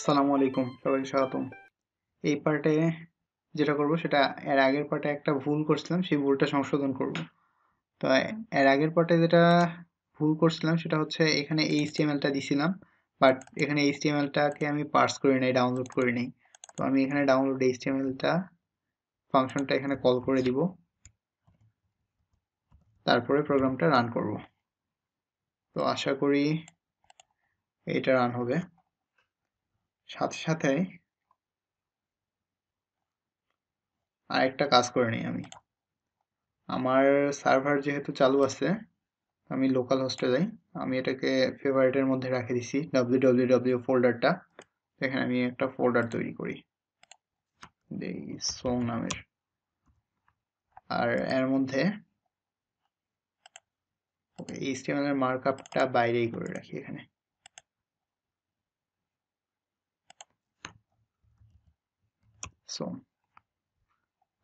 আসসালামু আলাইকুম সবাইকে স্বাগতম। এই পার্টে যেটা করব সেটা এর আগের পার্টে একটা ভুল করছিলাম, সেই ভুলটা সংশোধন করব। তো এর আগের পার্টে যেটা ভুল করছিলাম সেটা হচ্ছে এখানে এইচটিএমএলটা দিছিলাম, বাট এখানে এইচটিএমএলটাকে আমি পার্স করি নাই, ডাউনলোড করি নাই। তো আমি এখানে ডাউনলোড এইচটিএমএলটা ফাংশনটা এখানে কল করে দিব, তারপরে প্রোগ্রামটা রান করব। তো আশা করি এটা রান হবে। সাথে সাথে আরেকটা কাজ করে নিই, আমি আমার সার্ভার যেহেতু চালু আছে আমি লোকাল হোস্টে যাই। আমি এটাকে ফেভারিটের মধ্যে রেখে দিছি, www ফোল্ডারটা। এখানে আমি একটা ফোল্ডার তৈরি করি দেই সং নামের, আর এর মধ্যে HTML এর মার্কআপটা বাইরেই করে রাখি। এখানে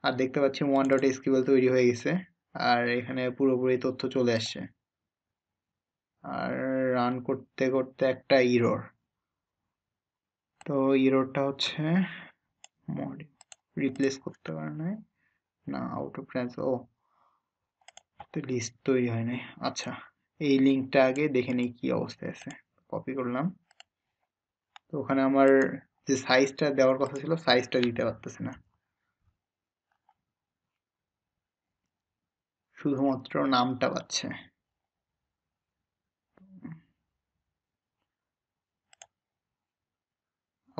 আর দেখতে পাচ্ছি 1.sql তৈরি হয়ে গেছে, আর এখানে পুরোপুরি তথ্য চলে আসছে। আর রান করতে করতে একটা ইরর, তো ইররটা হচ্ছে রিপ্লেস করতে পারে না আউট অফ রেঞ্জ, ও তো লিস্ট তৈরি হয় নাই। আচ্ছা, এই লিঙ্কটা আগে দেখে নেই কি অবস্থায় আছে। কপি করলাম, তো ওখানে আমার যে সাইজটা দেওয়ার কথা ছিল সাইজটা দিতে পারতেছে না, শুধুমাত্র নামটা পাচ্ছে।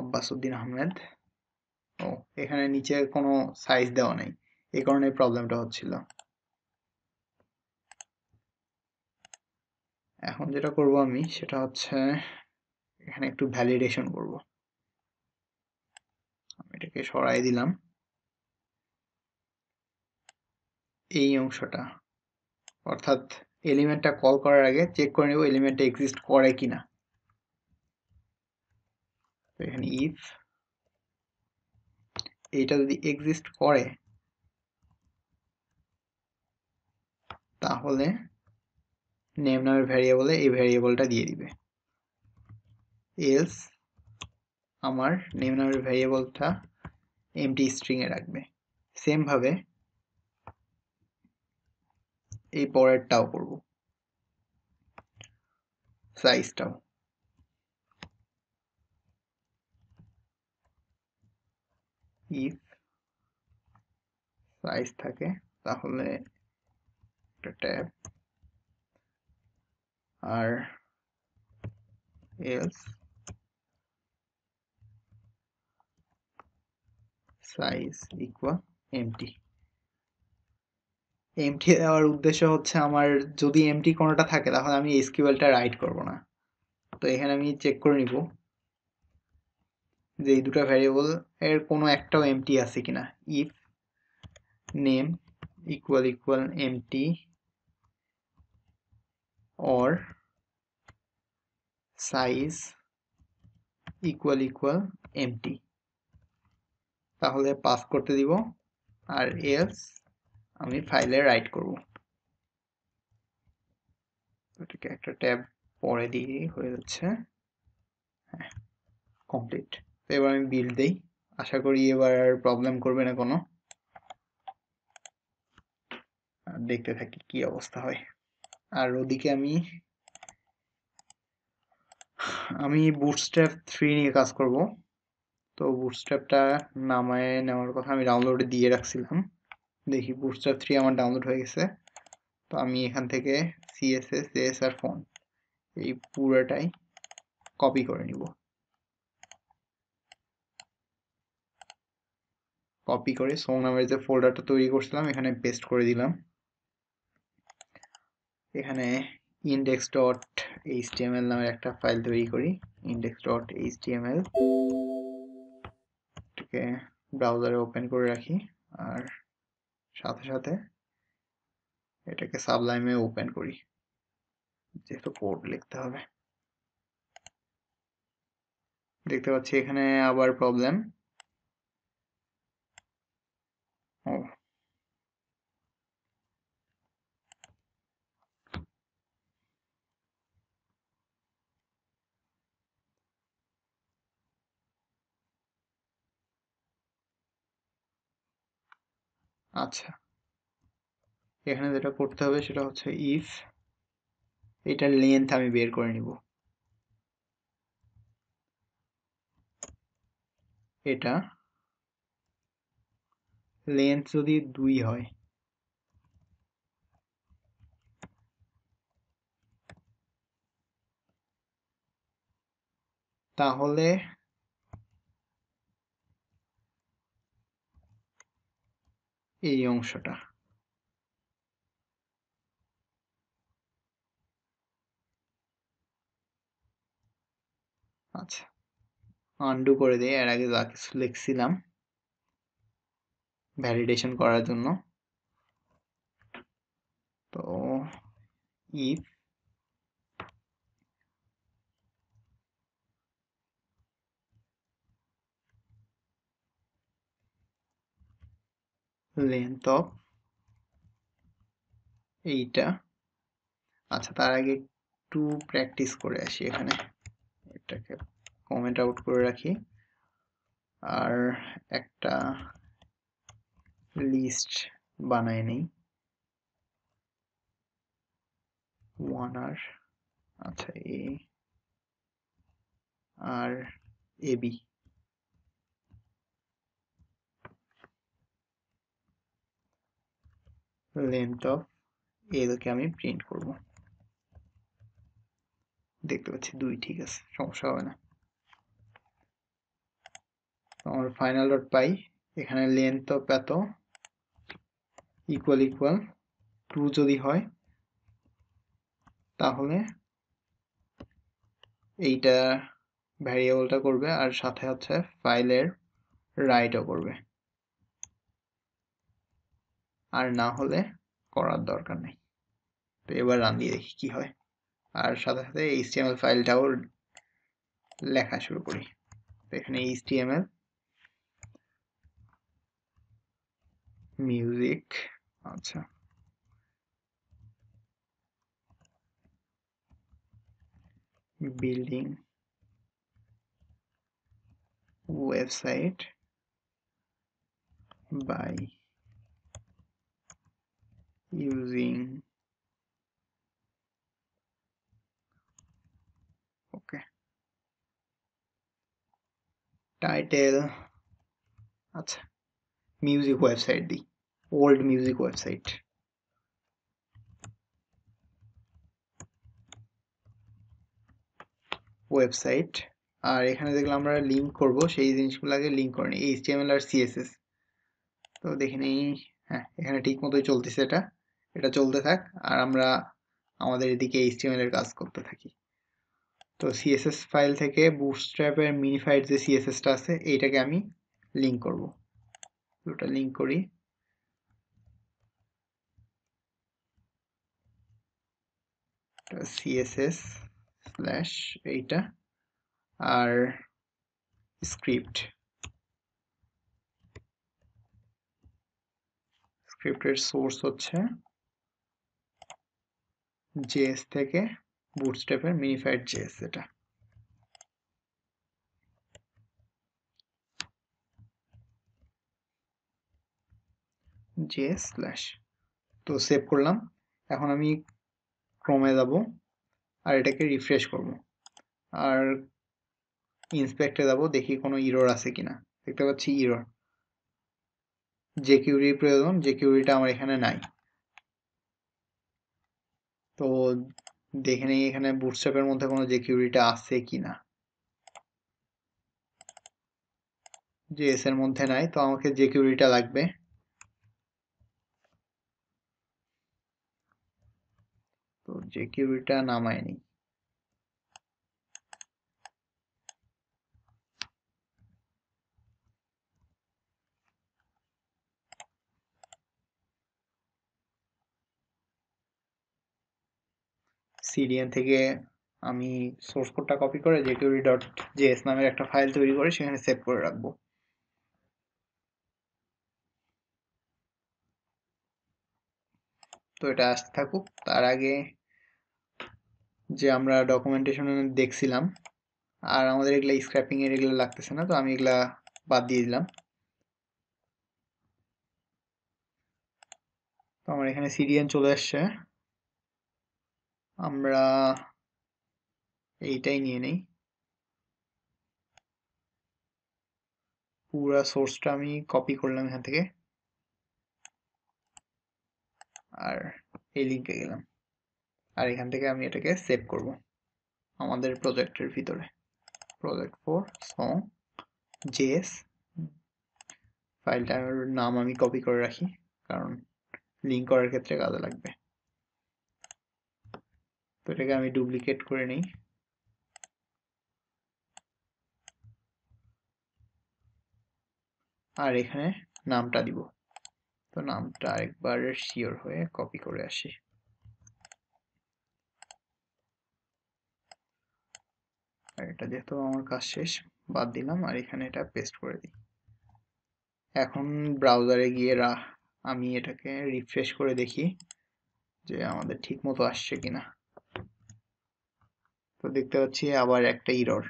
আব্বাসউদ্দিন আহমেদ, ও এখানে নিচে কোনো সাইজ দেওয়া নেই, এই কারণে প্রবলেমটা হচ্ছিল। এখন যেটা করব আমি সেটা হচ্ছে এখানে একটু ভ্যালিডেশন করব। আমি এটাকে সরাই দিলাম, এই অংশটা, অর্থাৎ এলিমেন্টটা কল করার আগে চেক করে নেব এলিমেন্টটা এক্সিস্ট করে কিনা। এখানে ইফ এটা যদি এক্সিস্ট করে তাহলে নেম নামের ভ্যারিয়েবলে এই ভ্যারিয়েবলটা দিয়ে দিবে, এলস আমার নেম নামের ভ্যারিয়েবলটা এমটি স্ট্রিং এ রাখবে। সেম ভাবে এই পরেরটাও করব, সাইজটাও। ইফ সাইজ থাকে তাহলে একটা ট্যাব, আর else size equal empty. Empty দেওয়ার উদ্দেশ্য হচ্ছে আমার যদি এমটি কোনোটা থাকে তাহলে আমি এসকিউএলটা রাইট করব না। তো এখানে আমি চেক করে নিব যে এই দুটো ভ্যারিয়েবল এর কোনো একটাও এমটি আছে কিনা। If name equal equal empty or size equal equal empty, তাহলে পাস করতে দিব, আর এলস আমি ফাইলে রাইট করব। এটাকে একটা ট্যাব পরে দিয়ে হয়ে যাচ্ছে, হ্যাঁ কমপ্লিট। তো এবার আমি বিল্ড দেই, আশা করি এবার আর প্রবলেম করবে না কোনো। আর দেখতে থাকি কি অবস্থা হয়। আর ওদিকে আমি বুটস্ট্র্যাপ 3 নিয়ে কাজ করব। তো বুটস্ট্র্যাপটা নামায় নেওয়ার কথা আমি ডাউনলোডে দিয়ে রাখছিলাম, দেখি বুটস্ট্র্যাপ 3 আমার ডাউনলোড হয়ে গেছে। তো আমি এখান থেকে সিএসএস আর ফন্ট এই পুরোটাই কপি করে নিব। কপি করে সো নামের যে ফোল্ডারটা তৈরি করছিলাম এখানে পেস্ট করে দিলাম। এখানে index.html নামের একটা ফাইল তৈরি করি, index.html। এটাকে ব্রাউজারে ওপেন করে রাখি, আর সাথে সাথে এটাকে সাবলাইমে ওপেন করি, যেহেতু কোড লিখতে হবে। দেখতে পাচ্ছি এখানে আবার প্রবলেম, ও আচ্ছা এখানে যেটা করতে হবে সেটা হচ্ছে ইফ এটার লেন্থ আমি বের করে নিব এটা লেন্থ যদি 2 হয় তাহলে এই অংশটা আচ্ছা আনডু করে দেই এর আগে যা কিছু লিখছিলাম ভ্যালিডেশন করার জন্য তো ইফ length of এইটা আচ্ছা তার আগে টু প্র্যাকটিস করে আসি এখানে এটাকে কমেন্ট আউট করে রাখি আর একটা লিস্ট বানাই নেই 1 আর আচ্ছা এ আর এবি length of l কে আমি প্রিন্ট করব দেখতে পাচ্ছি 2 ঠিক আছে সমস্যা হবে না আমার ফাইনাল ডট পাই এখানে length of কত ইকুয়াল ইকুয়াল 2 যদি হয় তাহলে এইটা ভ্যারিয়েবলটা করবে আর সাথে হচ্ছে ফাইলের রাইটও করবে আর না হলে করার দরকার নেই তো এবার রান দিয়ে দেখি কি হয় আর সাথে সাথে html ফাইলটাও লেখা শুরু করি তো এখানে html music আচ্ছা building website by using okay title acha music website the old music website আর এখানে দেখলাম আমরা লিংক করব সেই জিনিসগুলোকে লিংক করনি html আর css তো দেখে নেই হ্যাঁ এখানে ঠিকমতোই চলতেছে এটা এটা চলতে থাক আর আমরা আমাদের এদিকে html এর কাজ করতে থাকি তো css ফাইল থেকে bootstrap এর minified যে css টা আছে এইটাকে আমি লিংক করব দুটো লিংক করি তো css স্ল্যাশ এইটা আর script scripted source হচ্ছে JS থেকে bootstrap এর minified JS এটা JS slash তো সেভ করলাম এখন আমি ক্রমে যাব আর এটাকে রিফ্রেশ করব আর ইন্সপেক্টে যাব দেখি কোনো এরর আছে কিনা দেখতে পাচ্ছি এরর যে কিউরি প্রয়োজন যে কিউরিটা আমার এখানে নাই তো দেখে নেই এখানে বুটস্ট্র্যাপের মধ্যে কোনো জেকিউরিটা আছে কিনা জেএস এর মধ্যে নাই তো আমাকে জেকিউরিটা লাগবে তো জেকিউরিটা নামাইনি CDN থেকে আমি সোর্স কোডটা কপি করে jQuery.js নামের একটা ফাইল তৈরি করে সেখানে সেভ করে রাখব তো এটা আসতে থাকুক তার আগে যে আমরা ডকুমেন্টেশনে দেখছিলাম আর আমাদের এগুলা স্ক্র্যাপিং এর এগুলা লাগতেছে না তো আমি এগুলা বাদ দিয়ে দিলাম তো আমার এখানে সিডিএন চলে আসছে, আমরা এইটাই নিয়ে নেই। পুরা সোর্সটা আমি কপি করলাম এখান থেকে আর এই লিঙ্কে গেলাম, আর এখান থেকে আমি এটাকে সেভ করব আমাদের প্রজেক্টের ভিতরে, প্রজেক্ট ফর সং জেএস। ফাইলটার নাম আমি কপি করে রাখি কারণ লিঙ্ক করার ক্ষেত্রে কাজে লাগবে। তো এটাকে আমি ডুপ্লিকেট করে নিই, আর এখানে নামটা দিব। তো নামটা একবার শিওর হয়ে কপি করে আসি। আর এটা যেহেতু আমার কাজ শেষ, বাদ দিলাম আর এখানে এটা পেস্ট করে দিই। এখন ব্রাউজারে গিয়ে আমি এটাকে রিফ্রেশ করে দেখি যে আমাদের ঠিক মতো আসছে কিনা। তো দেখতে পাচ্ছি আবার একটা এরর।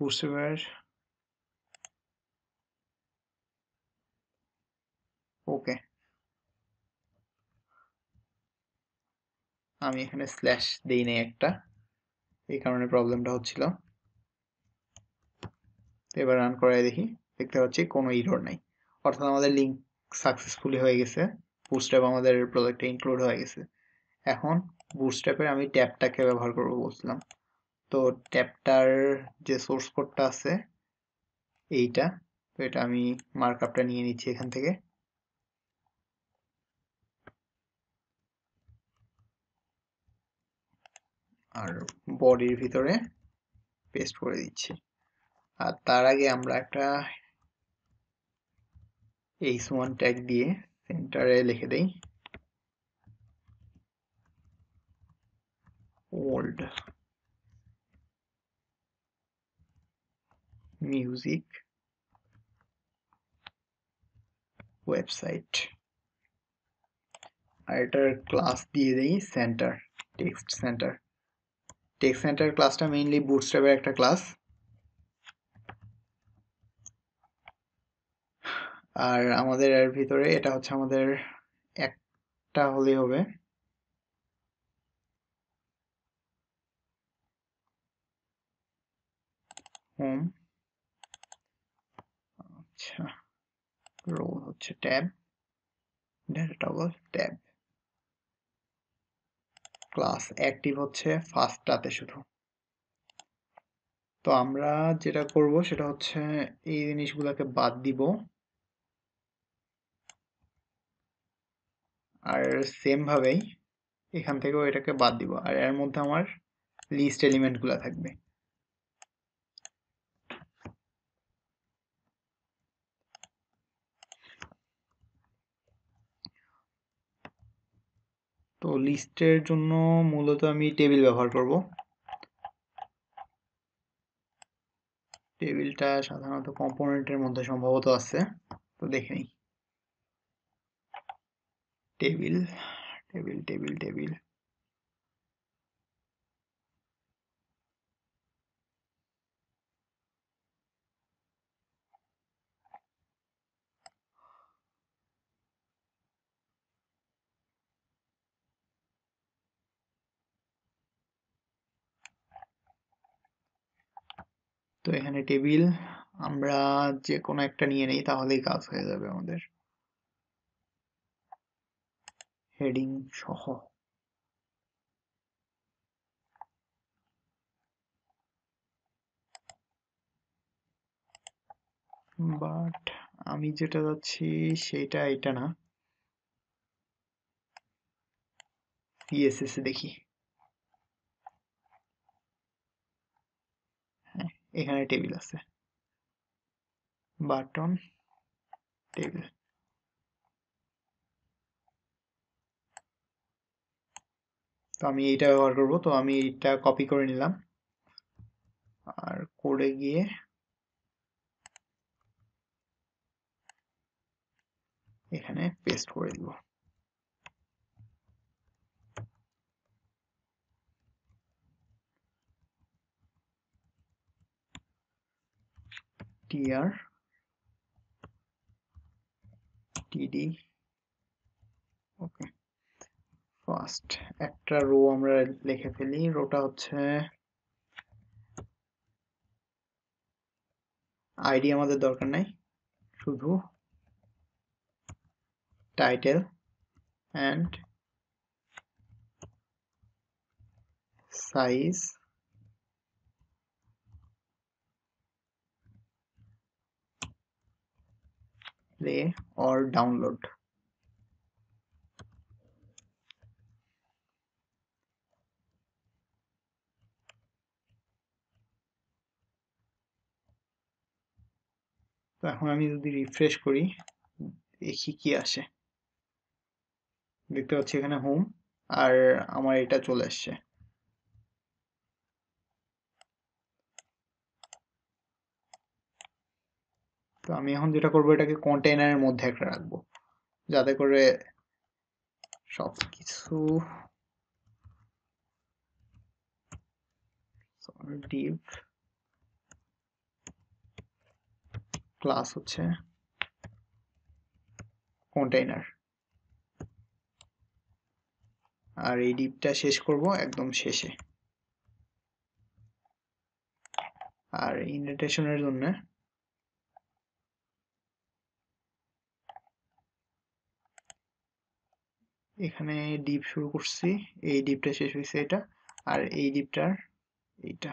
বুঝতে পার ওকে, আমি এখানে স্ল্যাশ দেই নাই একটা, এই কারণে প্রবলেমটা হচ্ছিল। এবার রান করাই দেখি, দেখতে পাচ্ছি কোনো এরর নাই, অর্থাৎ আমাদের লিঙ্ক সাকসেসফুলি হয়ে গেছে, বুটস্ট্র্যাপ আমাদের প্রজেক্টে ইনক্লুড হয়ে গেছে। এখন বুটস্ট্র্যাপের আমি ট্যাবটাকে ব্যবহার করবো বলছিলাম। তো ট্যাবটার যে সোর্স কোডটা আছে এইটা, তো এটা আমি মার্কআপটা নিয়ে নিচ্ছি এখান থেকে। আর বডির ভিতরে পেস্ট করে দিচ্ছি। আর তার আগে আমরা একটা h1 ট্যাগ দিয়ে সেন্টারে লিখে দেই ওল্ড মিউজিক ওয়েবসাইট, আর এটার ক্লাস দিয়ে দেই centre, text centre. Text centre ক্লাসটা মেইনলি বুটস্ট্র্যাপের একটা ক্লাস। আর আমাদের এর ভিতরে এটা হচ্ছে আমাদের একটা হলেই হবে, হোম। আচ্ছা, রোল হচ্ছে tab, data toggle tab. Class active হচ্ছে ফার্স্টটাতে শুধু। তো আমরা যেটা করব সেটা হচ্ছে এই জিনিসগুলোকে বাদ দিব, আর সেম ভাবেই এখান থেকেও এটাকে বাদ দিব। আর এর মধ্যে আমার লিস্ট এলিমেন্টগুলো থাকবে। তো লিস্টের জন্য মূলত আমি টেবিল ব্যবহার করব। টেবিলটা সাধারণত কম্পোনেন্টের মধ্যে সম্ভবত আছে, তো দেখে নিই। টেবিল টেবিল টেবিল টেবিল তো এখানে টেবিল আমরা যে কোনো একটা নিয়ে নেই, তাহলেই কাজ হয়ে যাবে আমাদের, হেডিং সহ। বাট আমি যেটা যাচ্ছি সেটা এটা না, সিএসএস দেখি। হ্যাঁ, এখানে টেবিল আছে, বাটন টেবিল। তো আমি এইটা ব্যবহার করবো। তো আমি এইটা কপি করে নিলাম, আর করে গিয়ে এখানে পেস্ট করে দিব। টিআর td okay first একটা রো আমরা লিখে ফেলি রোটা হচ্ছে আইডি আমাদের দরকার নাই শুধু title and size play or download so এখন আমি যদি রিফ্রেশ করি দেখি কি আসে দেখতে পাচ্ছি এখানে হোম আর আমার এটা চলে আসছে তো আমি এখন যেটা করব এটাকে কন্টেইনারের মধ্যে একটা রাখব যাতে করে সব কিছু ডিভ ক্লাস হচ্ছে কন্টেইনার আর এই ডিভটা শেষ করব একদম শেষে আর ইনডেন্টেশনের জন্য এখানে ডিপ শুরু করছি এই ডিপটা শেষ হইছে এটা আর এই ডিপটার এইটা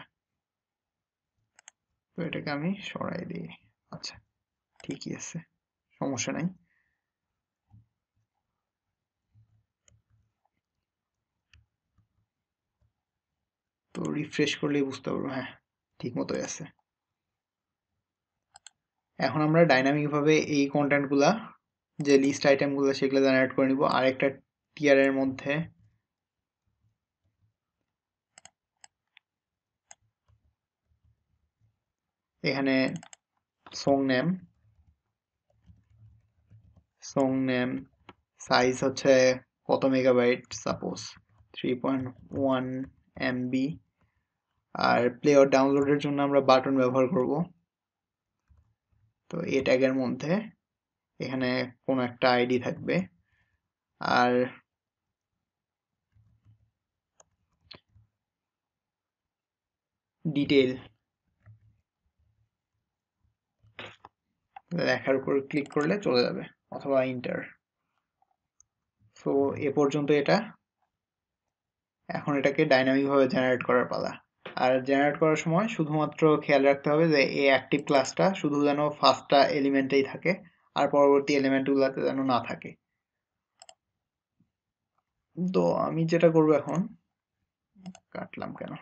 তো এটাকে আমি সরাই দেই আচ্ছা ঠিকই আছে সমস্যা নাই তো রিফ্রেশ করলে বুঝতে পারবো হ্যাঁ ঠিকমতোই আছে এখন আমরা ডাইনামিক ভাবে এই কন্টেন্টগুলা যে লিস্ট আইটেমগুলো সেগুলো জেনারেট করে নিব আরেকটা টিআর এর মধ্যে এখানে সং নেম সাইজ হচ্ছে কত মেগাবাইট সাপোজ 3.1 এমবি আর প্লে অর ডাউনলোডের জন্য আমরা বাটন ব্যবহার করব তো এই ট্যাগের মধ্যে এখানে কোন একটা আইডি থাকবে আর ডিটেইল লেখার উপর ক্লিক করলে চলে যাবে অথবা এন্টার সো এ পর্যন্ত এটা এখন এটাকে ডাইনামিক ভাবে জেনারেট করার পালা আর জেনারেট করার সময় শুধুমাত্র খেয়াল রাখতে হবে যে এই অ্যাক্টিভ ক্লাসটা শুধু যেন ফার্স্টটা এলিমেন্টেই থাকে আর পরবর্তী এলিমেন্টগুলোতে যেন না থাকে তো আমি যেটা করব এখন কাটলাম কেন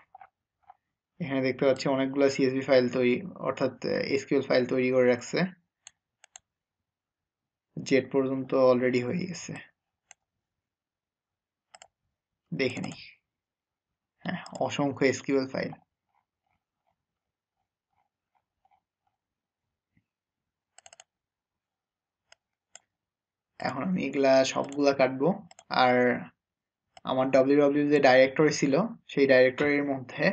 এখানে দেখতে পাচ্ছি অনেকগুলো সিএসভি ফাইল তৈরি অর্থাৎ এসকিউএল ফাইল তৈরি করে রাখছে জেড পর্যন্ত অলরেডি হয়ে গেছে দেখে নিই হ্যাঁ অসংখ্য এসকিউএল ফাইল এখন আমি এগুলা সবগুলা কাটবো আর আমার www যে ডাইরেক্টরি ছিল সেই ডাইরেক্টরির মধ্যে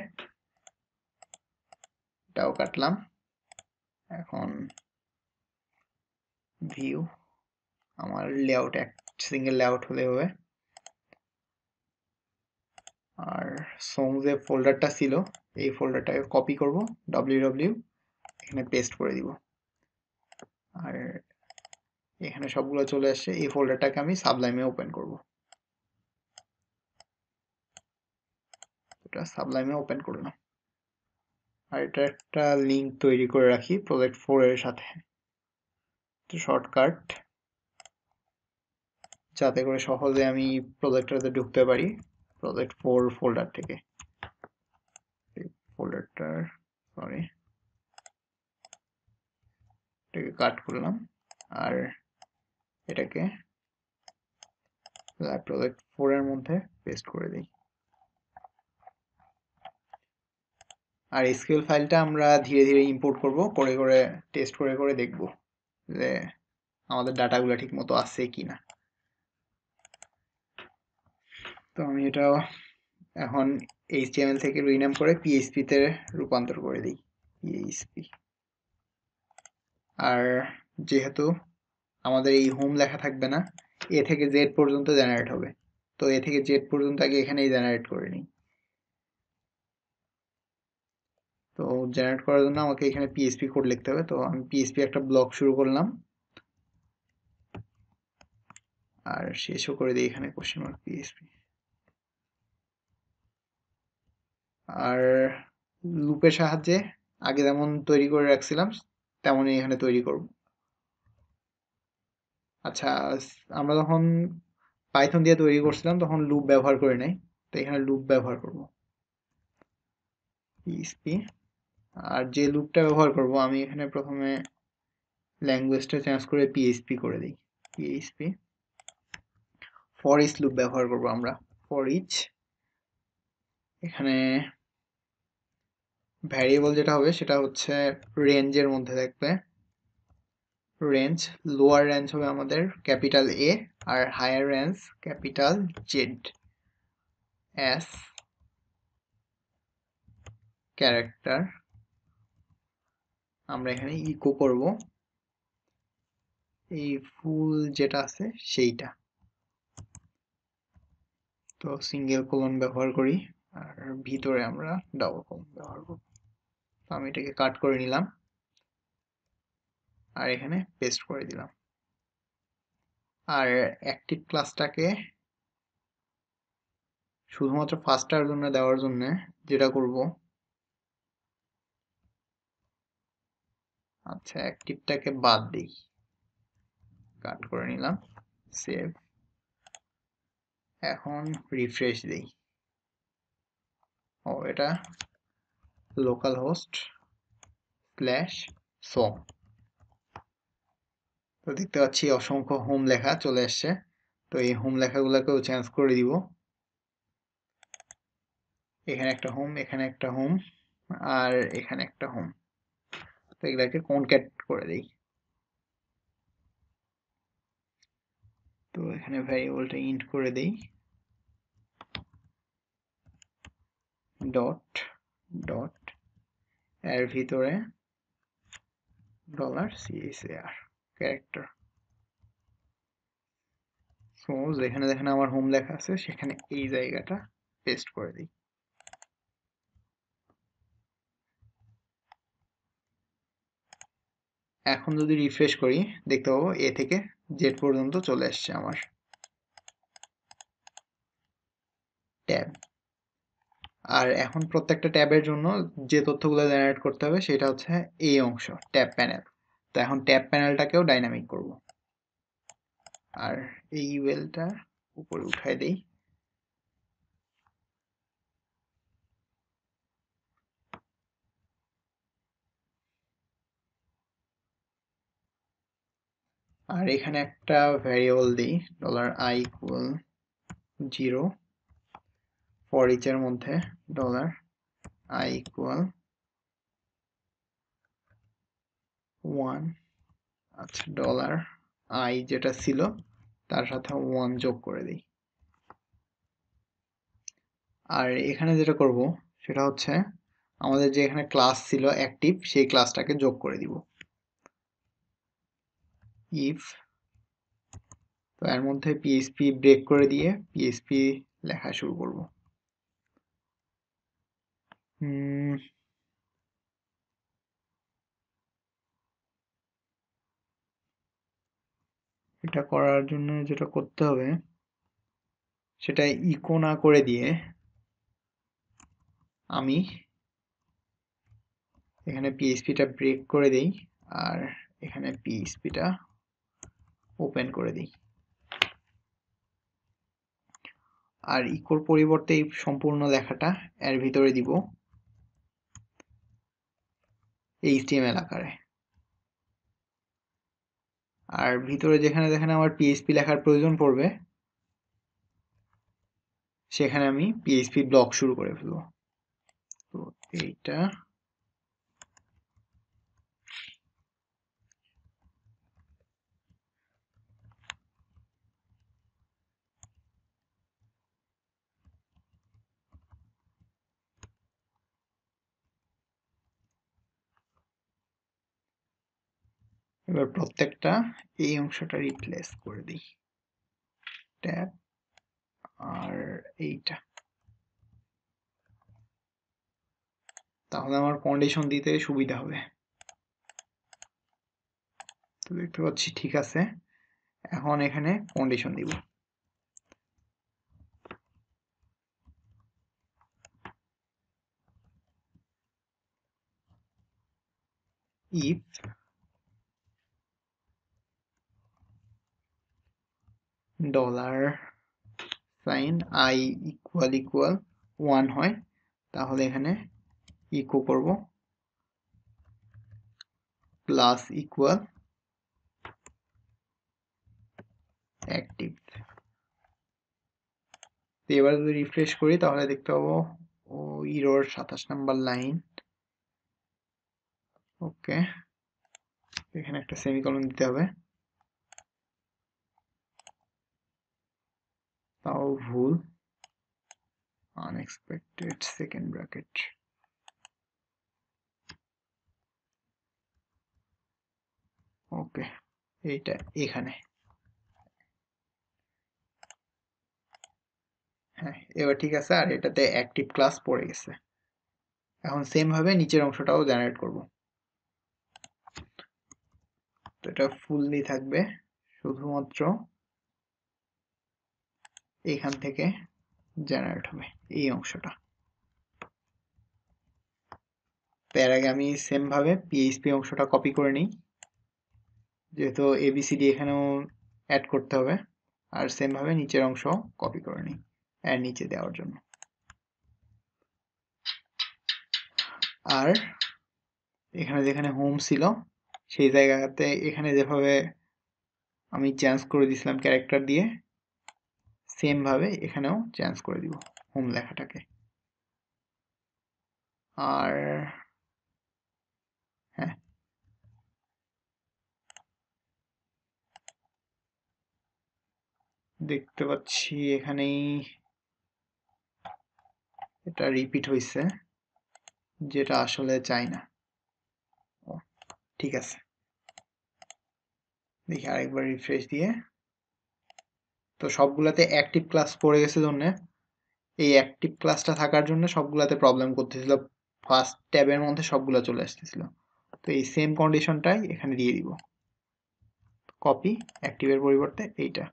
এটাও কাটলাম এখন ভিউ আমার লেআউট এক সিঙ্গেল লেআউট হলে হবে আর সং যে ফোল্ডারটা ছিল এই ফোল্ডারটাকে কপি করব www এখানে পেস্ট করে দিব আর এখানে সবগুলো চলে আসছে এই ফোল্ডারটাকে আমি সাবলাইমে ওপেন করব এটা সাবলাইমে ওপেন করলাম আর এটা একটা লিংক তৈরি করে রাখি প্রজেক্ট 4 এর সাথে তো শর্টকাট যাতে করে সহজে আমি প্রজেক্টটাতে ঢুকতে পারি প্রজেক্ট 4 ফোল্ডার থেকে ফোল্ডারটা সরি এটাকে কাট করলাম আর এটাকে প্রজেক্ট 4 এর মধ্যে পেস্ট করে দেই আর এসকিউএল ফাইলটা আমরা ধীরে ধীরে ইম্পোর্ট করব করে করে টেস্ট করে করে দেখব যে আমাদের ডাটাগুলো ঠিকমতো আছে কিনা তো আমি এটা এখন এইচটিএমএল থেকে রিনেম করে পিএইচপি তে রূপান্তর করে দেই পিএইচপি আর যেহেতু আমাদের এই হোম লেখা থাকবে না, এ থেকে জেড পর্যন্ত জেনারেট হবে। তো এ থেকে জেড পর্যন্ত আগে এখানেই জেনারেট করে নিই। তো জেনারেট করার জন্য আমাকে এখানে পিএসপি কোড লিখতে হবে। তো আমি পিএসপি একটা ব্লক শুরু করলাম আর শেষও করে দিই এখানে কোশ্চেন মার্ক পিএসপি। আর লুপের সাহায্যে আগে যেমন তৈরি করে রাখছিলাম তেমনই এখানে তৈরি করব। আচ্ছা, আমরা যখন পাইথন দিয়ে তৈরি করছিলাম তখন লুপ ব্যবহার করে নাই, তো এখানে লুপ ব্যবহার করব পিএসপি। আর যে লুপটা ব্যবহার করব আমি এখানে প্রথমে ল্যাঙ্গুয়েজটা চেঞ্জ করে পিএসপি করে দিই। পিএসপি ফর ইচ লুপ ব্যবহার করব আমরা। ফর ইচ এখানে ভ্যারিয়েবল যেটা হবে সেটা হচ্ছে রেঞ্জের মধ্যে থাকবে। রেঞ্জ লোয়ার রেঞ্জ হবে আমাদের ক্যাপিটাল এ আর higher range capital Z S character. আমরা এখানে ইকো করব এই ফুল যেটা আছে সেইটা। তো সিঙ্গেল কোলন ব্যবহার করি আর ভিতরে আমরা ডাবল কোলন ব্যবহার করব। তো আমি এটাকে কাট করে নিলাম আর এখানে পেস্ট করে দিলাম। আর অ্যাক্টিভ ক্লাসটাকে শুধুমাত্র ফার্স্টার জন্য দেওয়ার জন্য যেটা করব, আচ্ছা অ্যাক্টিভটাকে বাদ দিই, কাট করে নিলাম, সেভ। এখন রিফ্রেশ দিই। ও এটা লোকাল হোস্ট স্ল্যাশ সোম। তো দেখতে পাচ্ছি অসংখ্য হোম লেখা চলে আসছে। তো এই হোম লেখাগুলোকেও চেঞ্জ করে দিব। এখানে একটা হোম, এখানে একটা হোম আর এখানে একটা হোম। তো এগুলাকে কনক্যাট করে দিই। তো এখানে ভ্যারিয়েবলটা ইন্ট করে দেই, ডট ডট এর ভিতরে ডলার সিএসআর ক্যারেক্টার। সো যেখানে দেখেন আমার হোম লেখা আছে সেখানে এই জায়গাটা পেস্ট করে দিই। এখন যদি রিফ্রেশ করি দেখতে পাবো এ থেকে জেড পর্যন্ত চলে আসছে আমার ট্যাব। আর এখন প্রত্যেকটা ট্যাবের জন্য যে তথ্যগুলো জেনারেট করতে হবে সেটা হচ্ছে এই অংশ ট্যাব প্যানেল। তো এখন ট্যাব প্যানেলটাকেও ডাইনামিক করব। আর এই ইউএলটা উপরে উঠাই দেই। আর এখানে একটা ভ্যারিয়েবল দিই dollar I equal 0 for each এর মধ্যে ডলার আই ইকুয়াল 1। আচ্ছা ডলার আই যেটা ছিল তার সাথে 1 যোগ করে দিই। আর এখানে যেটা করব সেটা হচ্ছে আমাদের যে এখানে ক্লাস ছিল অ্যাক্টিভ, সেই ক্লাসটাকে যোগ করে দিব ইফ। তো এর মধ্যে পিএসপি ব্রেক করে দিয়ে পিএসপি লেখা শুরু করব। এটা করার জন্য যেটা করতে হবে সেটা ইকো না করে দিয়ে আমি এখানে পিএসপিটা ব্রেক করে দেই আর এখানে পিএসপিটা ওপেন করে দিই। আর ইকোর পরিবর্তে এই সম্পূর্ণ লেখাটা এর ভিতরে দিব এইচটিএমএল আকারে। আর ভিতরে যেখানে যেখানে আমার পিএসপি লেখার প্রয়োজন পড়বে সেখানে আমি পিএসপি ব্লক শুরু করে ফেলব। তো এইটা এবার প্রত্যেকটা এই অংশটা রিপ্লেস করে দিই ট্যাব আর এইটা তাহলে আমার কন্ডিশন দিতে সুবিধা হবে তো দেখতে পাচ্ছি ঠিক আছে এখন এখানে কন্ডিশন দিব if dollar sign I equal 1 হয় তাহলে এখানে ইকো করব প্লাস ইকুয়াল অ্যাক্টিভ এবার যদি রিফ্রেশ করি তাহলে দেখতে পাবো ও এরর 27 নাম্বার লাইন ওকে এখানে একটা সেমিকোলন দিতে হবে তাও ভুল আনএক্সপেক্টেড সেকেন্ড ব্র্যাকেট ওকে এইটা এখানে হ্যাঁ এবার ঠিক আছে আর এটাতে অ্যাক্টিভ ক্লাস পড়ে গেছে এখন সেম ভাবে নিচের অংশটাও জেনারেট করব তো এটা ফুললি থাকবে শুধুমাত্র এইখান থেকে জেনারেট হবে এই অংশটা তার আগে আমি সেম ভাবে পিএইচপি অংশটা কপি করে নিই যেহেতু এবিসিডি এখানেও অ্যাড করতে হবে আর সেম ভাবে নিচের অংশ কপি করে নিই এর নিচে দেওয়ার জন্য আর এখানে যেখানে হোম ছিল সেই জায়গাতে এখানে যেভাবে আমি চেঞ্জ করে দিয়েছিলাম ক্যারেক্টার দিয়ে সেম ভাবে এখানেও চেঞ্জ করে দিব হোম লেখাটাকে আর হ্যাঁ দেখতে পাচ্ছি এখানেই এটা রিপিট হইছে যেটা আসলে চাই না ঠিক আছে দেখি আরেকবার রিফ্রেশ দিয়ে তো সবগুলাতে অ্যাক্টিভ ক্লাস পড়ে গেছে জন্য এই অ্যাক্টিভ ক্লাসটা থাকার জন্য সবগুলাতে প্রবলেম করতেছিল ফার্স্ট ট্যাবের মধ্যে সবগুলা চলে আসতেছিল তো এই সেম কন্ডিশনটাই এখানে দিয়ে দিব কপি অ্যাক্টিভের পরিবর্তে এইটা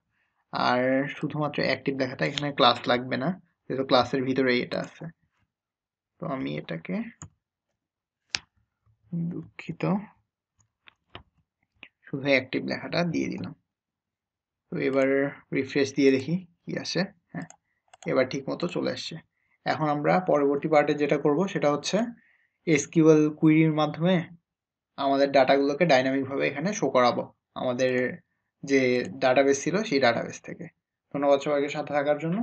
আর শুধুমাত্র অ্যাক্টিভ দেখাটা এখানে ক্লাস লাগবে না যেহেতু ক্লাসের ভিতরেই এটা আছে তো আমি এটাকে দুঃখিত শুধু অ্যাক্টিভ লেখাটা দিয়ে দিলাম তো এবার রিফ্রেশ দিয়ে দেখি কি আসে হ্যাঁ এবার ঠিকমতো চলে আসছে এখন আমরা পরবর্তী পার্টে যেটা করব সেটা হচ্ছে এসকিউএল কুইরির মাধ্যমে আমাদের ডাটাগুলোকে ডাইনামিকভাবে এখানে শো করাবো আমাদের যে ডাটাবেস ছিল সেই ডাটাবেস থেকে ধন্যবাদ সবাইকে সাথে থাকার জন্য